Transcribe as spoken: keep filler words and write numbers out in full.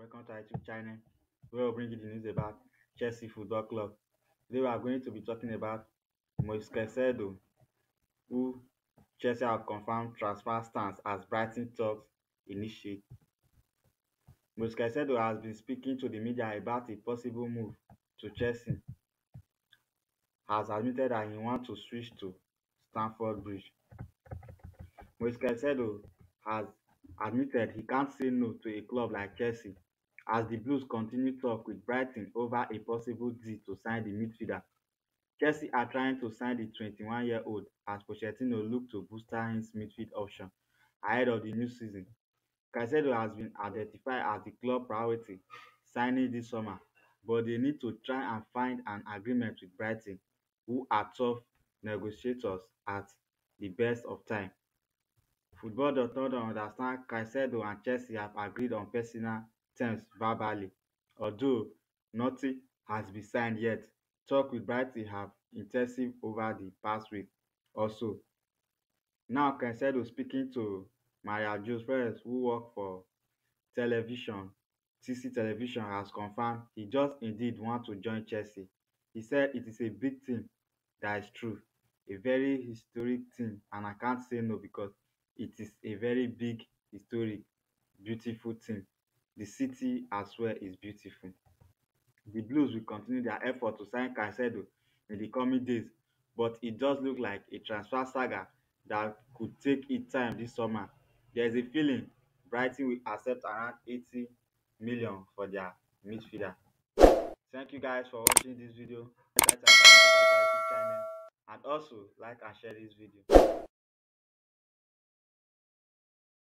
Welcome to our YouTube channel, where we'll bring you the news about Chelsea Football Club. Today we are going to be talking about Moises Caicedo, who Chelsea have confirmed transfer stance as Brighton talks initiate. Moises Caicedo has been speaking to the media about a possible move to Chelsea, has admitted that he wants to switch to Stanford Bridge. Moises Caicedo has admitted he can't say no to a club like Chelsea, as the Blues continue talk with Brighton over a possible deal to sign the midfielder. Chelsea are trying to sign the twenty-one-year-old as Pochettino look to booster his midfield option ahead of the new season. Caicedo has been identified as the club priority signing this summer, but they need to try and find an agreement with Brighton, who are tough negotiators at the best of times. Football dot org understand Caicedo and Chelsea have agreed on personal terms verbally, although nothing has been signed yet. Talk with Brighton have intensive over the past week or so. Now Caicedo speaking to Maria Jose Perez, who works for television, T C Television, has confirmed he just indeed wants to join Chelsea. He said it is a big team, that is true, a very historic team, and I can't say no because it is a very big, historic, beautiful team. The city as well is beautiful. The Blues will continue their effort to sign Caicedo in the coming days, but it does look like a transfer saga that could take its time this summer. There is a feeling Brighton will accept around eighty million for their midfielder. Thank you guys for watching this video. And also like and share this video.